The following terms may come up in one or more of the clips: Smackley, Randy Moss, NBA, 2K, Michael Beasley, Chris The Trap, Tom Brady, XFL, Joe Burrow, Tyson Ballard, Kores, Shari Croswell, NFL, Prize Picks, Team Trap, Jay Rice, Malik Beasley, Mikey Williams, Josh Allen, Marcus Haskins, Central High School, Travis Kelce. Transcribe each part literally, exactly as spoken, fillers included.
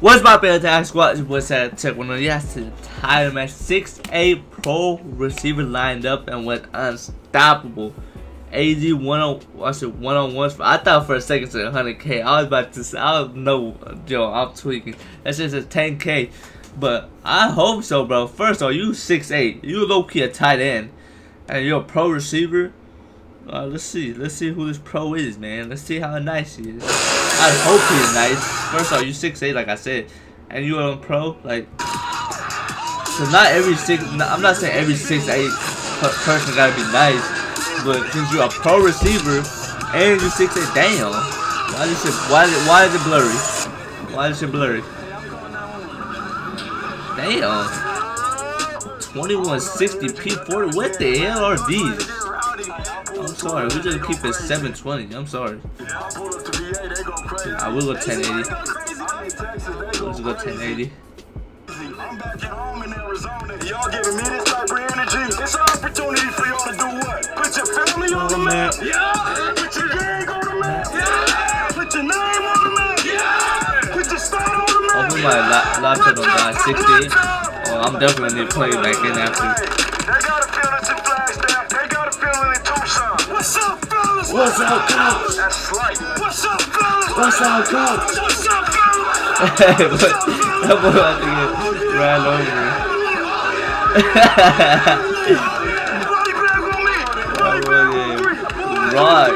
What's my fantastic squad? What's that check one of yes to the title match? six eight pro receiver lined up and went unstoppable. A G one on one on ones. I thought for a second to one hundred K. I was about to say, I don't know, yo, I'm tweaking. That's just a ten K, but I hope so, bro. First of all, you six eight, you low key a tight end, and you're a pro receiver. Uh, let's see, let's see who this pro is, man. Let's see how nice he is. I hope he's nice. First of all, you six eight, like I said, and you are a pro. Like, so not every six. I'm not saying every six eight person gotta be nice, but since you're a pro receiver and you six eight, damn. Why is it? Why is it? Why is it blurry? Why is it blurry? Damn. twenty-one sixty P forty. What the hell are these? I'm sorry, we just keep it seven twenty. I'm sorry. I will go ten eighty. Let's go ten eighty. I'm back at home in Arizona. Y'all giving me this type of energy. It's an opportunity for y'all to do what? Put your family on the map. Yeah. Put your gang on the map. Yeah. Put your name on the map. Yeah. Put your style on the map. Open my laptop on nine sixty. Oh, I'm definitely playing back in after. What's up, fellas? What's up, coach? That's right. What's up, fellas? What's up, coach? What's up, fellas? Hey, but that boy about to get ran over. Right.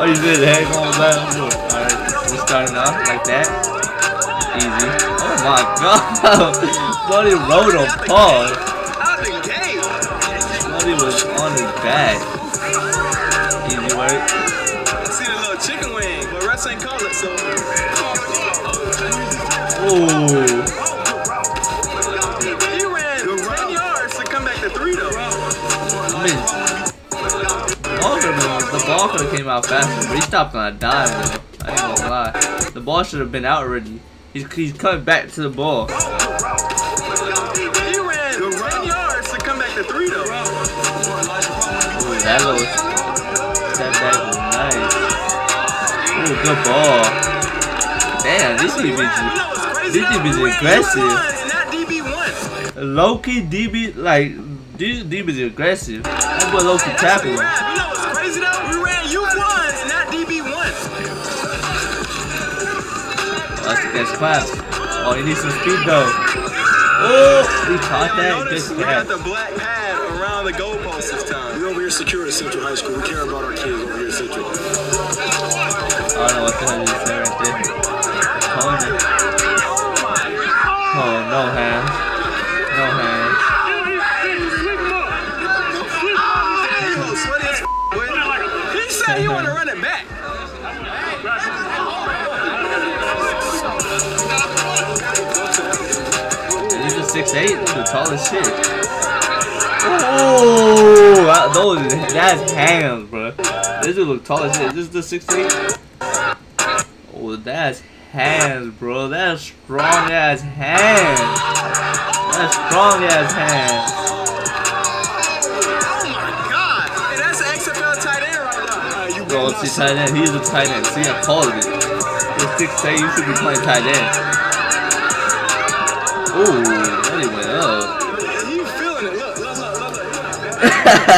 Oh, you did it. Hang on, man. Alright, we're starting off like that. Easy. Oh my god. Buddy rode on Paul. Buddy was on his back. So, ooh. He ran ten yards to come back to three though. I mean, the ball could have came out faster, but he stopped on a dive though. I ain't gonna lie. The ball should have been out already. He's, he's coming back to the ball. He ran ten yards to come back to three though. Ooh, that little... Ooh, good ball. Damn, this D B is this D B is aggressive. Low key D B, like this D B is aggressive. That boy low key tackle. You know what's crazy though? We ran you one, not D B one. That's the best class. Oh, he needs some speed though. Oh, we caught that. Good catch. The goalpost this time. We're over here secure at Central High School. We care about our kids over here at Central. I don't know what the hell is there right there. Oh, oh, no hands. No hands. He said he wanted to run it back. He's just six eight. The tallest shit. Oh, that, those, that's hams, bro. This dude look tall as shit. Is this the six eight? Oh, that's hams, bro. That's strong ass hams. That's strong ass hams. Oh my god. Hey, that's an X F L tight end right now. You bro, see tight end. He's a tight end. See, I called it. It's six eight. You should be playing tight end. Ooh.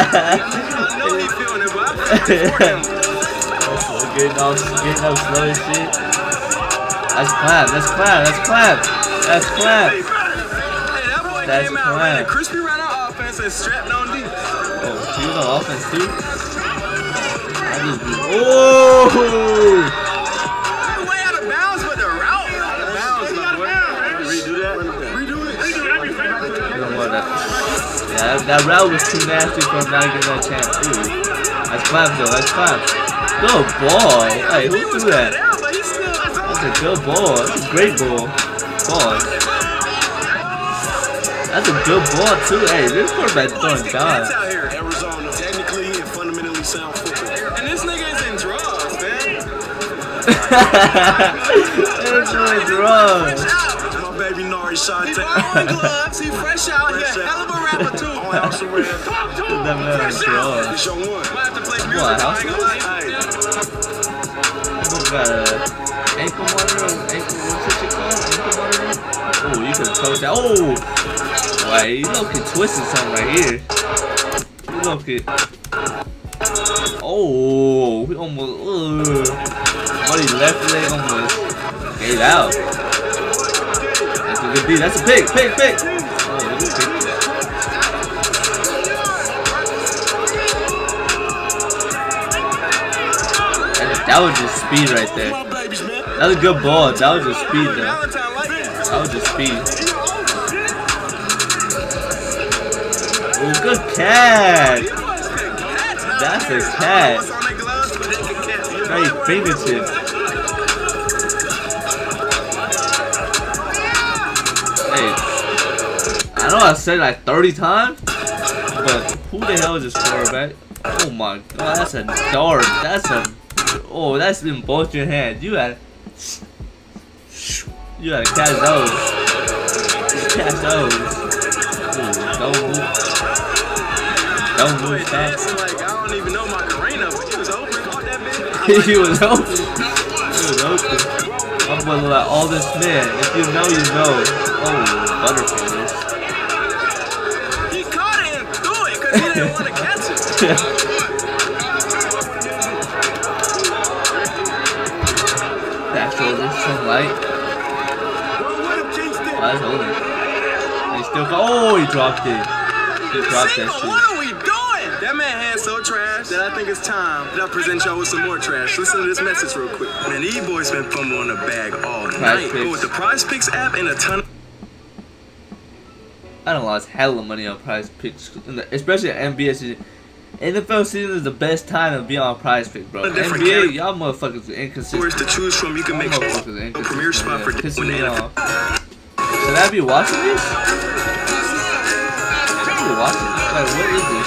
I know he feeling it, but I'm feeling it. Getting off slow and shit. That's clap, that's clap, that's clap, that's clap. Hey, that boy that's came out running crispy right out offense and strapped on deep. Oh, he was on offense too? I just be, oh! That way out of bounds, but the route out of bounds. Redo that. Redo it. Redo that. Yeah, that, that route was too nasty for him not to get that chance. Ooh. That's five though, that's five. Good ball. Hey, who threw that? That's a good ball. That's a great ball. Ball. That's a good ball too. Hey, this quarterback throwing down. Arizona technically and fundamentally sound football. And this nigga is in drugs, man. They're doing drugs. My baby Nari shot. He's wearing gloves. He's fresh out. He's a hell of a rapper too. Boy, I also read top two. Fresh out. It's your one. Might have to play music. I ain't gonna lie. I got a ankle monitor. Ankle, what's it called? to the coach. Oh! Wow, you low-key twisting something right here. You low-key. Oh, we almost. Buddy left leg almost gave out. That's a good D. That's a pick, pick, pick. Oh, we picked it. That, that was just speed right there. That was a good ball. That was just speed, though. That was just speed. Oh, good catch. That's a catch. Nice fingertip. Hey, I know I said it like thirty times, but who the hell is this quarterback? Oh my god, that's a dart. That's a. Oh, that's in both your hands. You had. You gotta catch those. Catch those. Ooh, don't move. Don't move fast. He was open. He was open. I'm gonna let all this man. If you know, you know. Oh, butterfingers. He caught it and threw it because he didn't want to catch it. Oh, he dropped it. He dropped that shit. What are we doing? That man had so trash that I think it's time that I present y'all with some more trash. Listen to this message real quick. Man, these boys been fumbling the bag all night. Go with the Prize Picks app and a ton of. I done lost hella money on Prize Picks, especially at N B A season. N F L season is the best time to be on Prize Pick, bro. N B A, y'all motherfuckers are inconsistent. Where's to choose from? You can make a premier spot for pissing me off. Should I be watching this? Watch it. Like, what is this?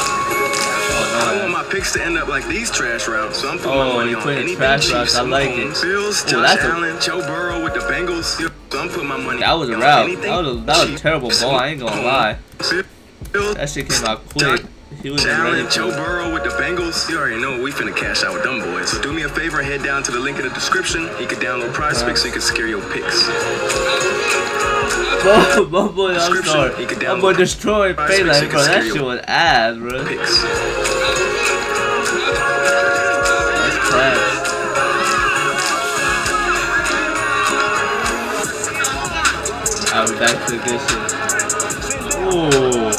Oh, no. I want my picks to end up like these trash routes, so I'm putting oh, my money on anything trash routes. I like it. Bills, Josh Ooh, that's Allen, a... Joe Burrow with the Bengals. So I'm putting my money. That was a route. That was a, that was a terrible ball. I ain't gonna lie. That shit came out quick. He was Allen, Joe Burrow with the Bengals. You already know we finna cash out with dumb boys. So do me a favor and head down to the link in the description. You can download Prize Picks so you can secure your picks. Oh, my boy, I'm sorry. My boy destroyed Payline, bro. That shit was ass, bro. That's class. Alright, we're back to the good shit. Ooh.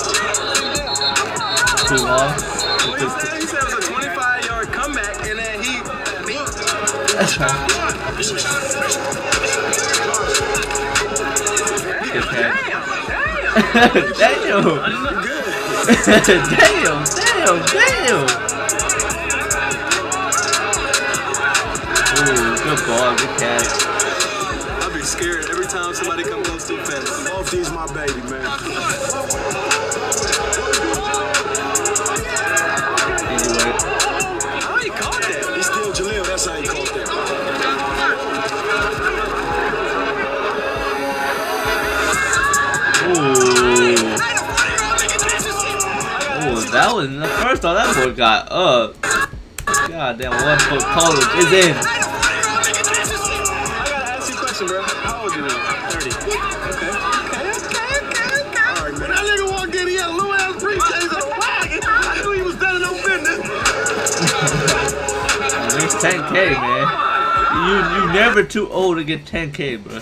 Too long. He said it was a twenty-five yard comeback, and then he beat. Damn, damn, damn, damn, damn, damn. Ooh, good ball, good catch. I be scared every time somebody comes close to the fence. Off these, my baby, man. Anyway. How you caught that? He's still Jaleel, that's how you caught that, bro. That was the first time that boy got up. God damn, one foot college is in. I gotta ask you a question, bro. How old you now? thirty. Okay, okay, okay, okay, okay. All right, man. That nigga walked in, he had a little ass briefcase on the pocket. I knew he was better than no business. It's ten K, man. You you never too old to get ten K, bro.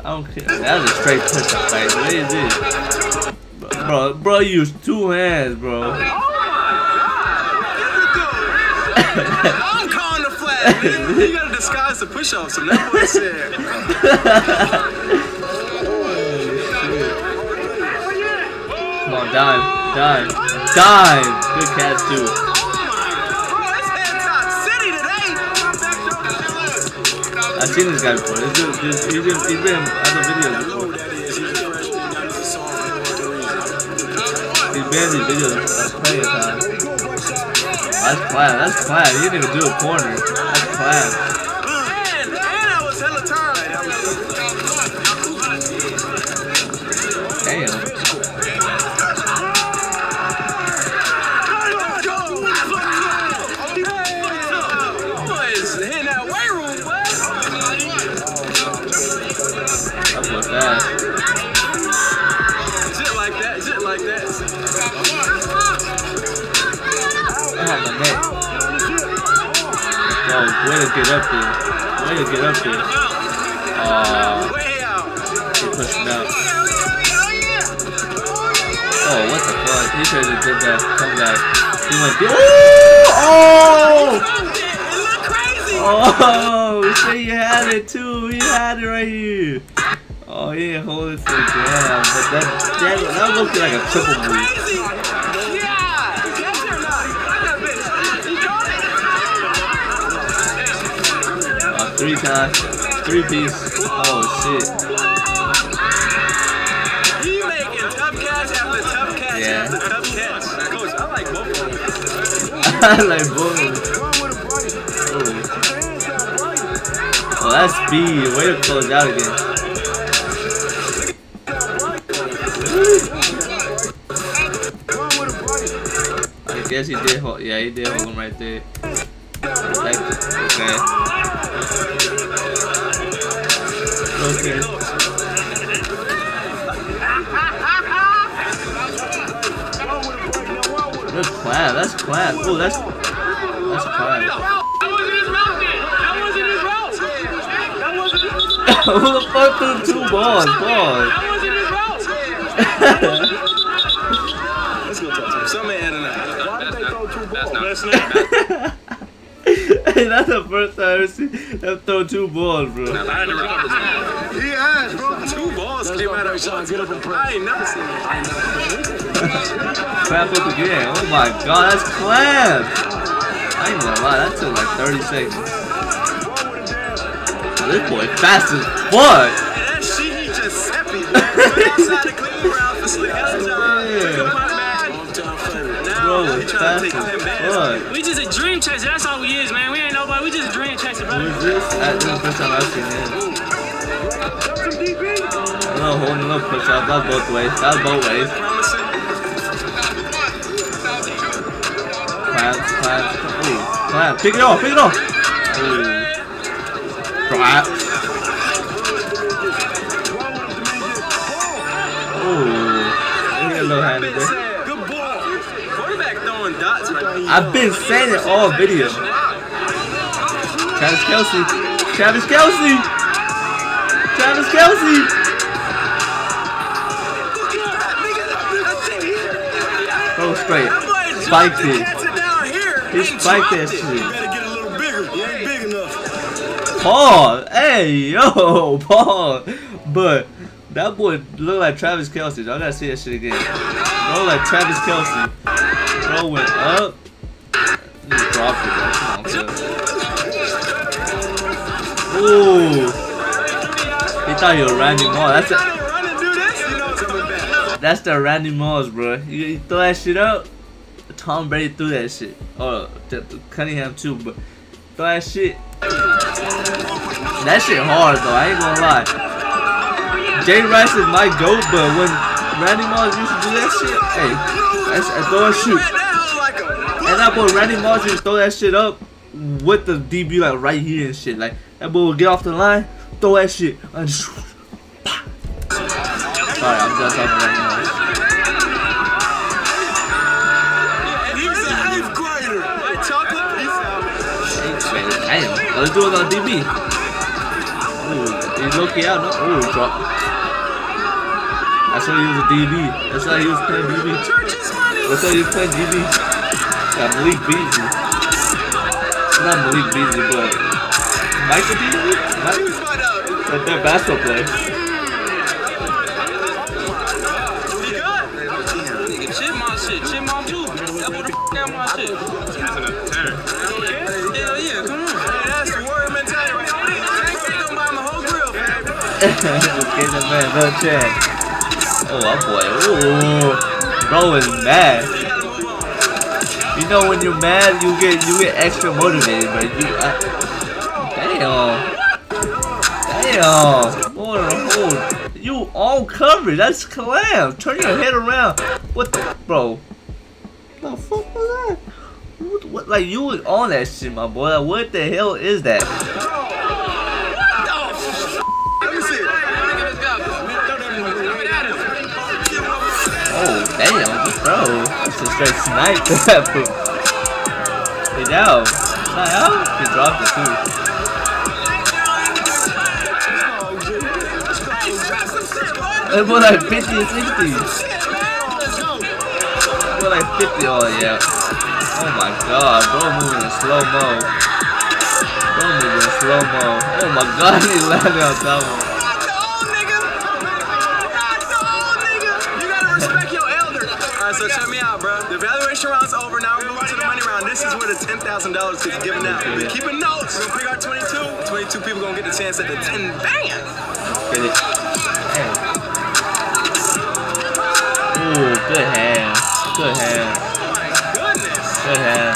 I don't care. That was a straight push up fight. What is this? Bro, bro, use two hands, bro. Oh my god! I'm calling the flag. Man. You gotta disguise the push-off, so that boy said. Come on, dive, dive, dive. Good catch too. I've seen this guy before. He's been, he's been in other videos before. Video that's plenty of time. That's class, that's class. You didn't even do a corner. That's class. Man, man, that was hella time. Damn. That was fast. too. Uh, he pushed it out. Oh, what the fuck? He should have did that comeback. He went. Oh! Oh! Oh! So you had it too. You had it right here. Oh, he didn't hold it to the ground, but that that, that looked like a triple move. Three times, three piece. Oh shit! He making tough catch after tough catch yeah. after tough catch. Coach, I like both of them. I like both of them. Oh, that's speed. Way to close out again. I guess he did hold. Yeah, he did hold him right there. Like, okay. Okay. That's clap, that's clap. Oh, that's that's clap. That wasn't his route then. That wasn't his route. That wasn't his route. Who the fuck threw two balls? Balls. That wasn't his route. Let's go talk to him. Some man tonight. Why did they throw two balls? That's not. Hey, that's the first time I've seen him throw two balls, bro. Now, I he has, bro. Two balls came out of his shot. I ain't never seen that. Clap up again. Oh my god, that's clap. I ain't gonna lie, that took like thirty seconds. Oh, this boy fast as fuck. That shit, he just happy, man. Outside the clean round for slick out time. Bro, fast as fuck. We just a dream chaser, that's all we is, man. We ain't nobody, we just a dream chaser, bro. Who's this? That's the first time I've seen him. I'm not holding up push up, that's both ways. That's both ways. Clap, clap, clap. Clap. Pick it off, pick it off. Clap. Oh, look at low handed there. I've been saying it all video. Travis Kelce. Travis Kelce. Travis Kelce. Throw straight. Spiked it. He spiked that shit. Paul. Hey, yo, Paul. But that boy look like Travis Kelce. Y'all gotta see that shit again. Look like Travis Kelce. Throw went up. Dropped it, come on, ooh. He thought he was Randy Moss. That's the, that's the Randy Moss, bro. You throw that shit up. Tom Brady threw that shit. Oh, Cunningham too, but throw that shit. That shit hard though. I ain't gonna lie. Jay Rice is my goat, but when Randy Moss used to do that shit, hey, that's a throw and shoot. And that boy Randy Moss just throw that shit up with the D B like right here and shit. Like that boy will get off the line, throw that shit. And just, sorry, I'm just talking Randy Moss. He's an eighth grader. My chocolate piece out. Damn, let's do it on D B. Ooh, he's okay out. No, ooh, drop. That's why he was a D B. That's why he was playing D B. That's why he was playing D B. Got Malik Beasley. Not Malik Beasley, but Michael Beasley? But they're basketball players. Shit, my shit. Shit, my dude. That boy, the my shit. Hell yeah, come on. That's the word mentality. I ain't gonna buy my whole grill, man. Okay, the man, no chance. Oh, that boy. Ooh. Bro is mad. You know when you're mad, you get you get extra motivated, but you I, damn, damn, what a hold! You all covered. That's collab. Turn your head around. What the bro? What the fuck was that? What, what like you was on that shit, my boy? Like, what the hell is that? Oh damn, just throw. Just straight snipe that fool. Hey, now. It's not out. He dropped it too. It was like fifty or sixty. It was like fifty. Oh yeah. Oh my God, bro, moving in slow mo. Bro, moving in slow mo. Oh my God, he landed on that one. So check me out, bro. The evaluation round's over. Now we're moving to the money round. This is where the ten thousand dollars is given out. We're keeping notes. We're going to pick our twenty-two. twenty-two people going to get the chance at the ten. Bang! Get it. Hey. Ooh, good hand. Good hand. Oh my goodness. Good hand.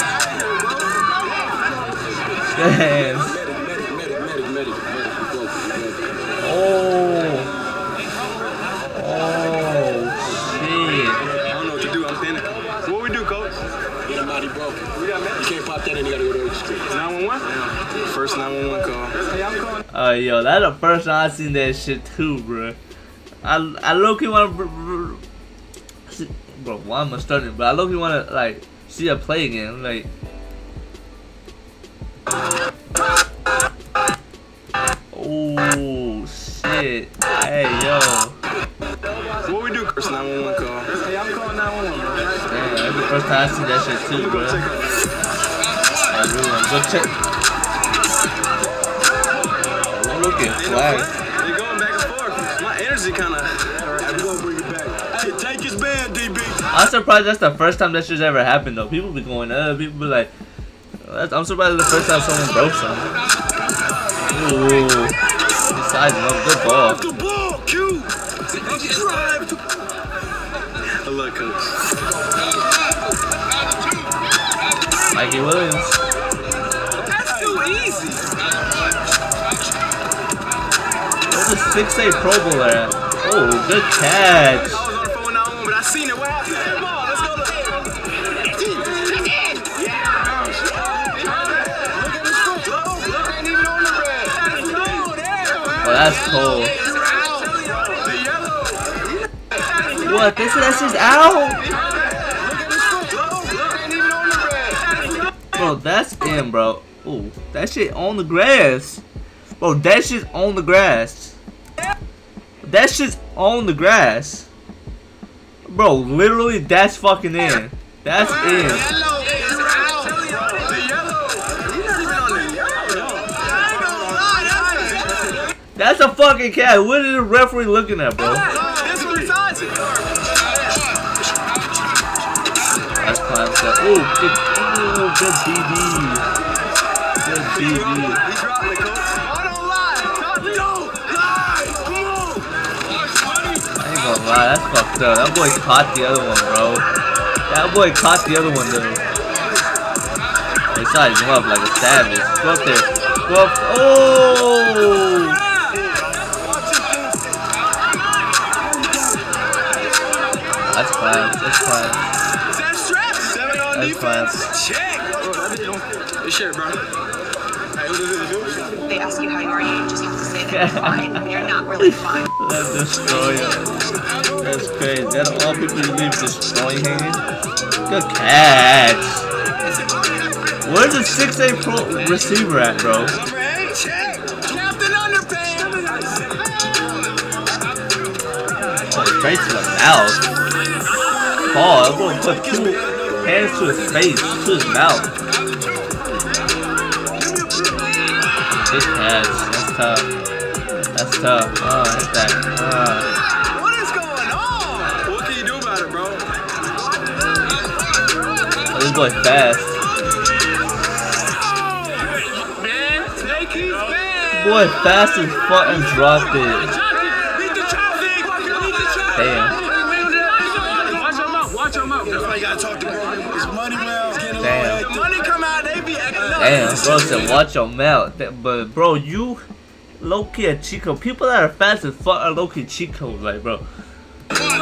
Good hand. Oh. Oh, shit. Oh, uh, yo, that's the first time I seen that shit too, bro. I I low-key wanna, bro. Bro, why am I starting? But I low-key wanna like see her play again, like. Oh shit! Hey yo. What we do? First nine one one call. Hey, I'm calling nine one one, bro. Damn, that's the first time I seen that shit too, bro. I really wanna go check. Looking flag. They're going back and forth. My energy kind of. I'm gonna bring it back. Hey, take his band, D B. I'm surprised that's the first time that shit's ever happened though. People be going up. People be like, I'm surprised it's the first time someone broke something. Ooh, he's sizing up. Good ball. The ball, Q. I love Coach. Mikey Williams. six eight Pro Bowler at. Oh, good catch. Oh, that's cold. What? This is just out? Bro, that's in, bro. Oh, that shit on the grass. Bro, that shit's on the grass. That's just on the grass. Bro, literally that's fucking in. That's in. That's a fucking cat. What is the referee looking at, bro? That's prime stuff. Ooh, good, ooh, good B D. Good B D. Wow, that's fucked up. That boy caught the other one, bro. That boy caught the other one, though. They sized him up like a savage. Go up there. Go up. Oh! That's class. That's class. That's class. Check. This shit, bro. They ask you how you are, you just have to say that you're fine. You're not really fine. Let's destroy him. That's crazy. That's all people leave destroying hanging. Good catch. Where's the six eight Pro receiver at, bro? Oh, straight to the mouth. Paul, I'm gonna put two hands to his face, to his mouth. Good catch. That's tough. That's tough. Oh, that's that. Uh, Boy fast. Boy fast as fuck and dropped it. Damn. Damn. Damn, bro said watch your mouth. But bro, you low-key a cheat code. People that are fast as fuck are low-key cheat codes, like bro. And you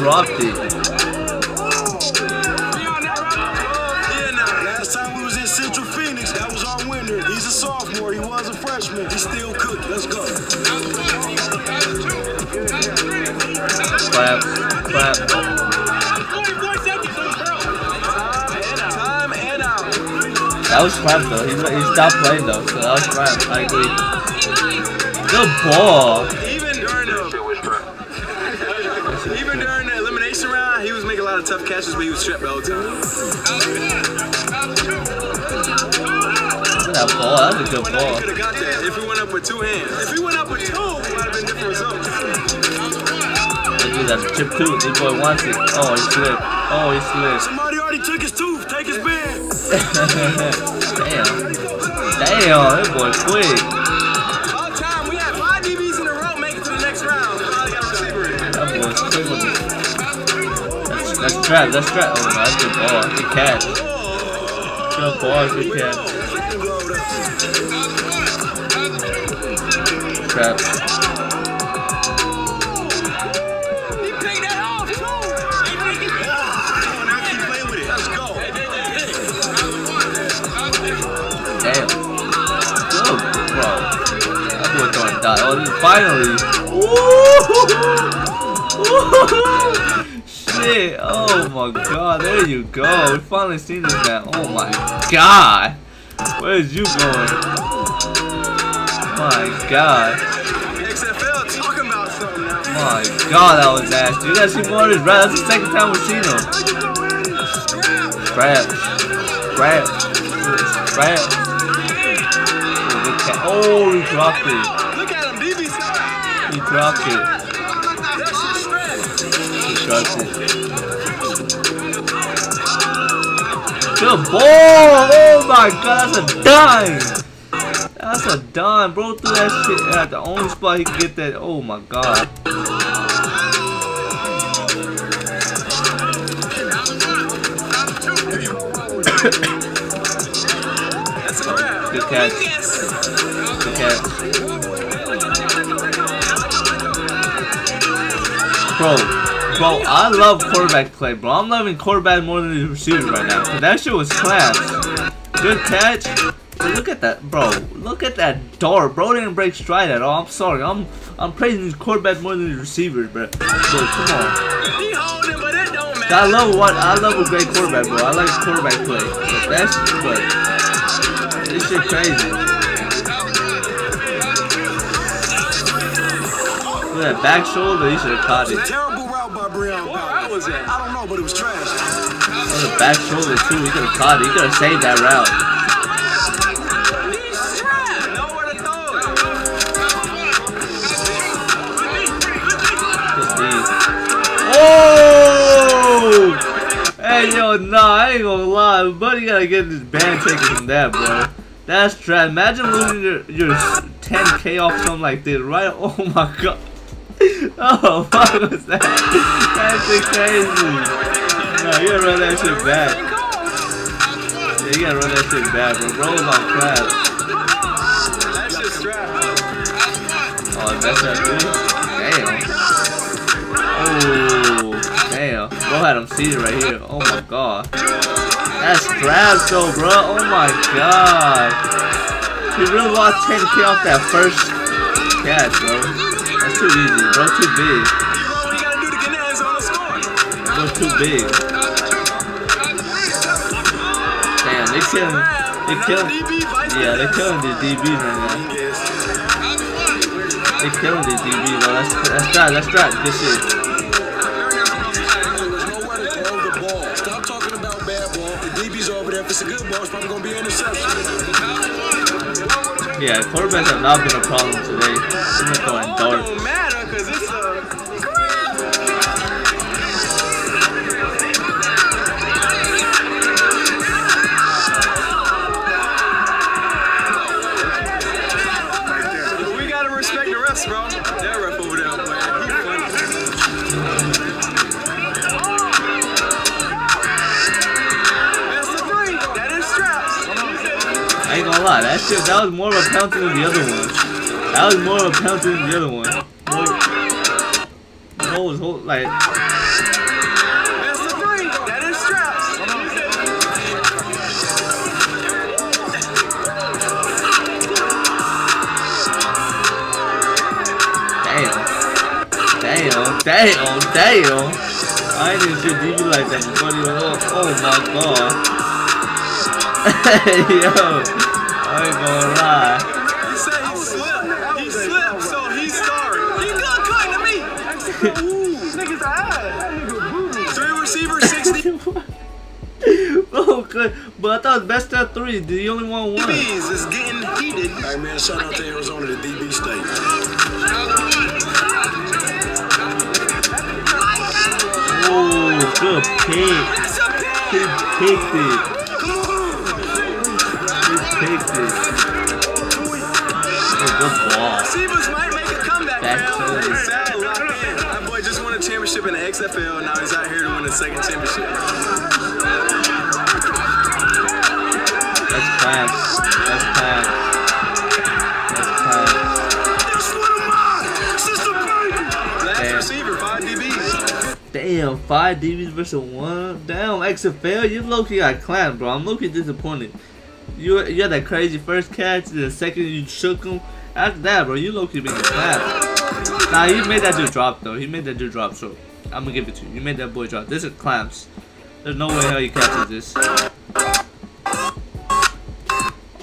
dropped it. He's still cooked. Let's go. Clap, clap. That was crap though. He, he stopped playing though, so that was crap. I agree. Good ball. Even during the tough catches, but he was stripped the whole time. That ball, that was a good ball. He could have got that if he went up with two hands. If he went up with two, it might have been different results. That dude, that's chip two. This boy wants it. Oh, he slipped. Oh, he slipped. Somebody already took his tooth. Take his band. Damn. Damn, that boy quick. That's trap, that's trap. Oh, that's good ball. Good catch. Good ball, good catch. Trap. He paid that off, too. Damn. Good, bro. That boy throwing dot. Oh, this is finally. Woo! Oh my god, there you go. We finally seen this man. Oh my god. Where's you going? My god. X F L talking about something now. My god, that was ass, dude. That's your morning, right? That's the second time we've seen him. Crap. Crap. Crap. Oh, he dropped it. Look at him, D B. He dropped it. He dropped it. Good ball! Oh my god, that's a dime! That's a dime, bro. Threw that shit at the only spot he could get that. Oh my god. Good catch. Good catch. Bro. Bro, I love quarterback play, bro. I'm loving quarterback more than the receivers right now. Cause that shit was class. Good catch. But look at that, bro. Look at that dart, bro. Didn't break stride at all. I'm sorry. I'm I'm praising these quarterbacks more than the receivers, bro. Bro, come on. I love what I love a great quarterback, bro. I like quarterback play. But that's but this shit crazy. Look at that back shoulder. He should have caught it. What was that? I don't know, but it was trash. That was a back shoulder too. He could have caught it. He could have saved that route. Oh! Hey yo, nah, I ain't gonna lie, buddy. Gotta get this band taken from that, bro. That's trash. Imagine losing your your ten K off something like this, right? Oh my god. Oh, what was that? That shit crazy. No, you gotta run that shit back. Yeah, you gotta run that shit back, bro. Bro was on crap. Oh, that's not good? Damn. Oh, damn. Bro had him seated right here. Oh my god. That's crap though, bro. Oh my god. He really lost ten K off that first catch, bro. That's too easy, bro. Too big. Bro, too big. Damn, they killing. They killing. Yeah, they killing these D Bs right now. They killing these D Bs, bro. That's that's that. That's that. Good shit. Stop talking about bad ball. The D B's over there. If it's a good ball, it's probably gonna be an interception. Yeah, quarterbacks have not been a problem today. They're going dark. That shit, that was more of a penalty than the other one. That was more of a penalty than the other one. Like, hold, hold, like. Damn, damn, damn, damn. I ain't even sure D B like that, buddy. Oh, oh my god. Hey yo. I ain't gonna lie. He said he slipped. He slipped, so he's sorry. He good cutting to me. Ooh, nigga's ass. Three receivers, six good, but I thought best at three. The only one won. Please, it's getting heated. All right, man, shout out to Arizona, the D B State. Oh, good pick. He picked it. He picked it. Oh, good ball. Seabus might make a comeback. That boy just won a championship in the X F L. Now he's out here to win his second championship. That's class. That's class. That's class. That's one of mine. Sister Payton. Last receiver, five D Bs. Damn, five D Bs versus one. Damn, X F L, you low-key got clamped, bro. I'm low-key disappointed. You you had that crazy first catch, and the second you shook him. After that, bro, you low-key being clamped. Nah, he made that dude drop, though. He made that dude drop, so I'm gonna give it to you. You made that boy drop. This is clamps. There's no way hell he catches this.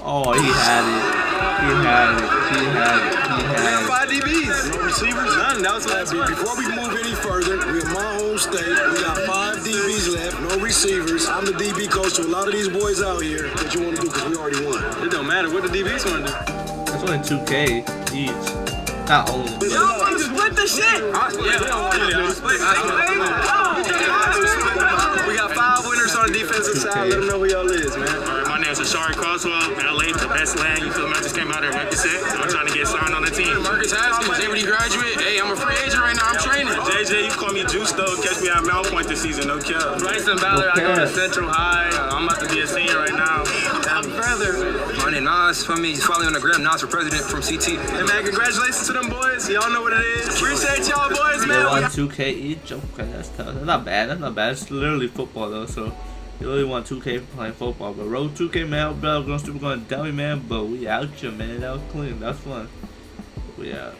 Oh, he had it. He had it. He had it. He had it. We have five D Bs. No receivers, none. That was last week. Before we move any further, we're in my home state. We got five D Bs left. No receivers. I'm the D B coach to a lot of these boys out here. What you want to do? Because we already won. It don't matter what the D Bs want to do. It's only two K each. Not only. Y'all want to split the shit? I, yeah. yeah. Split. We got five winners on the defensive side. Let them know who y'all is, man. So Shari Croswell, L A, the best land. You feel me? I just came out there and represent. I'm trying to get signed on the team. Marcus Haskins, J V D graduate. Hey, I'm a free agent right now. I'm training. J J, you call me Juice though. Catch me at Malpoint this season. No kill. Tyson Ballard, okay. I go to Central High. I'm about to be a senior right now. Happy brother. Randy Moss for me. He's following on the gram. Nas for president from C T. Hey man, congratulations to them boys. Y'all know what it is. Appreciate y'all boys, man. They won two K each. Okay, that's tough. That's not bad. That's not bad. It's literally football though, so. You really want two K for playing football, but road two K man, bro, we're gonna stupid going dummy man, but we out here man, that was clean, that's fun. We out.